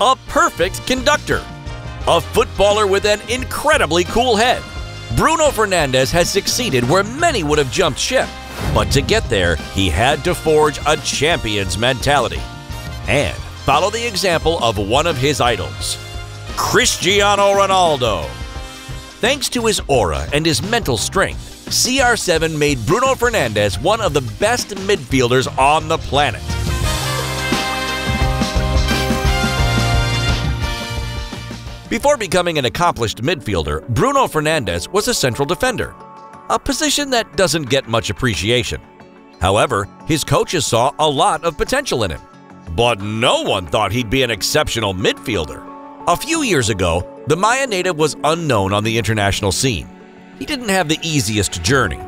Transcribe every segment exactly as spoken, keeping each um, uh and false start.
a perfect conductor, a footballer with an incredibly cool head. Bruno Fernandes has succeeded where many would have jumped ship, but to get there, he had to forge a champion's mentality and follow the example of one of his idols, Cristiano Ronaldo. Thanks to his aura and his mental strength, C R seven made Bruno Fernandes one of the best midfielders on the planet. Before becoming an accomplished midfielder, Bruno Fernandes was a central defender, a position that doesn't get much appreciation. However, his coaches saw a lot of potential in him, but no one thought he'd be an exceptional midfielder. A few years ago, the Maia native was unknown on the international scene. He didn't have the easiest journey,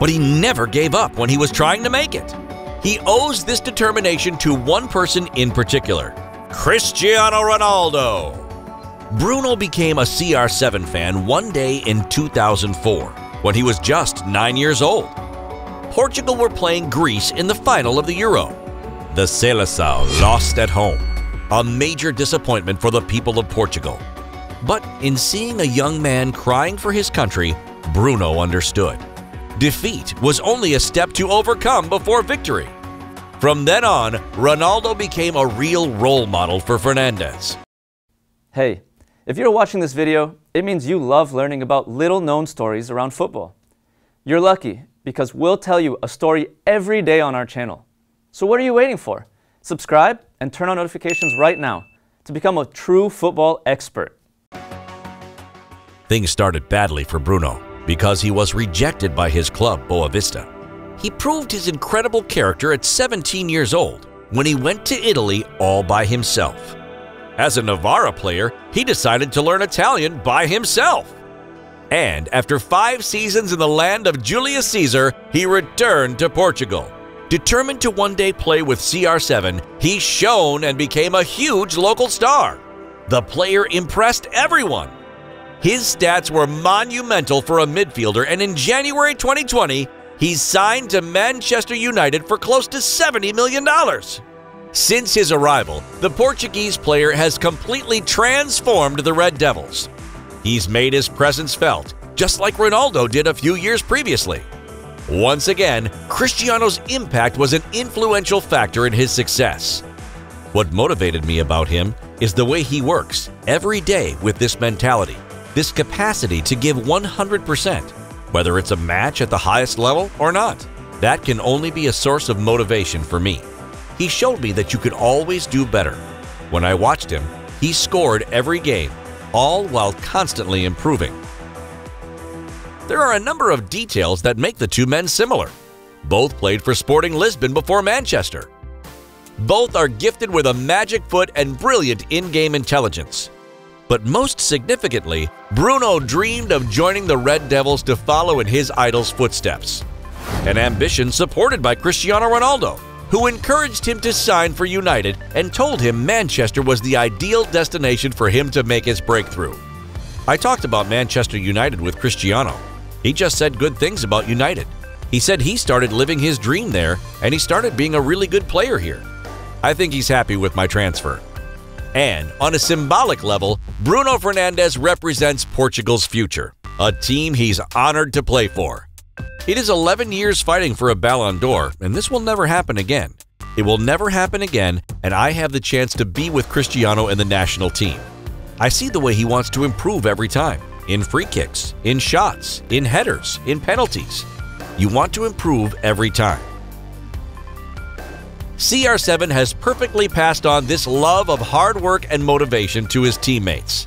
but he never gave up when he was trying to make it. He owes this determination to one person in particular, Cristiano Ronaldo. Bruno became a C R seven fan one day in two thousand four, when he was just nine years old. Portugal were playing Greece in the final of the Euro. The Seleção lost at home, a major disappointment for the people of Portugal. But in seeing a young man crying for his country, Bruno understood. Defeat was only a step to overcome before victory. From then on, Ronaldo became a real role model for Fernandes. Hey, if you're watching this video, it means you love learning about little-known stories around football. You're lucky, because we'll tell you a story every day on our channel. So what are you waiting for? Subscribe and turn on notifications right now to become a true football expert. Things started badly for Bruno because he was rejected by his club, Boavista. He proved his incredible character at seventeen years old when he went to Italy all by himself. As a Navarra player, he decided to learn Italian by himself. And after five seasons in the land of Julius Caesar, he returned to Portugal. Determined to one day play with C R seven, he shone and became a huge local star. The player impressed everyone. His stats were monumental for a midfielder, and in January twenty twenty, he signed to Manchester United for close to seventy million dollars. Since his arrival, the Portuguese player has completely transformed the Red Devils. He's made his presence felt, just like Ronaldo did a few years previously. Once again, Cristiano's impact was an influential factor in his success. What motivated me about him is the way he works every day with this mentality. This capacity to give one hundred percent, whether it's a match at the highest level or not, that can only be a source of motivation for me. He showed me that you could always do better. When I watched him, he scored every game, all while constantly improving. There are a number of details that make the two men similar. Both played for Sporting Lisbon before Manchester. Both are gifted with a magic foot and brilliant in-game intelligence. But most significantly, Bruno dreamed of joining the Red Devils to follow in his idol's footsteps, an ambition supported by Cristiano Ronaldo, who encouraged him to sign for United and told him Manchester was the ideal destination for him to make his breakthrough. I talked about Manchester United with Cristiano. He just said good things about United. He said he started living his dream there, and he started being a really good player here. I think he's happy with my transfer. And on a symbolic level, Bruno Fernandes represents Portugal's future, a team he's honored to play for. It is eleven years fighting for a Ballon d'Or, and this will never happen again. It will never happen again, and I have the chance to be with Cristiano in the national team. I see the way he wants to improve every time, in free kicks, in shots, in headers, in penalties. You want to improve every time. C R seven has perfectly passed on this love of hard work and motivation to his teammates.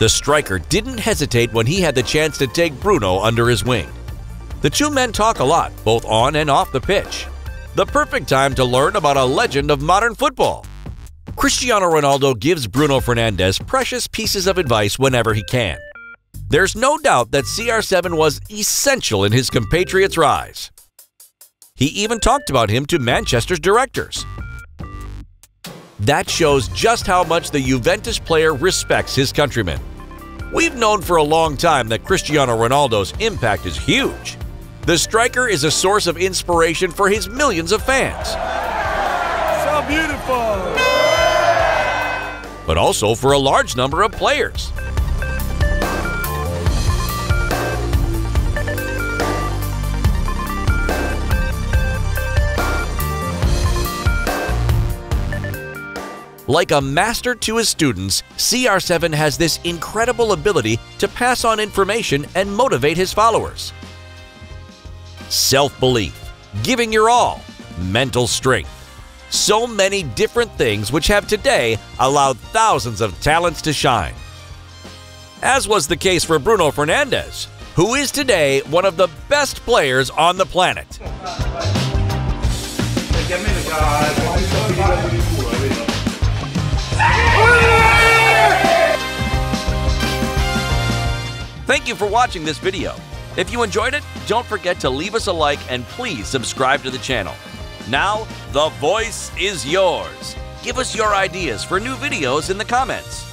The striker didn't hesitate when he had the chance to take Bruno under his wing. The two men talk a lot, both on and off the pitch. The perfect time to learn about a legend of modern football. Cristiano Ronaldo gives Bruno Fernandes precious pieces of advice whenever he can. There's no doubt that C R seven was essential in his compatriot's rise. He even talked about him to Manchester's directors. That shows just how much the Juventus player respects his countrymen. We've known for a long time that Cristiano Ronaldo's impact is huge. The striker is a source of inspiration for his millions of fans. So beautiful! but also for a large number of players. Like a master to his students, C R seven has this incredible ability to pass on information and motivate his followers. Self-belief, giving your all, mental strength. So many different things which have today allowed thousands of talents to shine. As was the case for Bruno Fernandes, who is today one of the best players on the planet. Thank you for watching this video. If you enjoyed it, don't forget to leave us a like and please subscribe to the channel. Now, the voice is yours. Give us your ideas for new videos in the comments.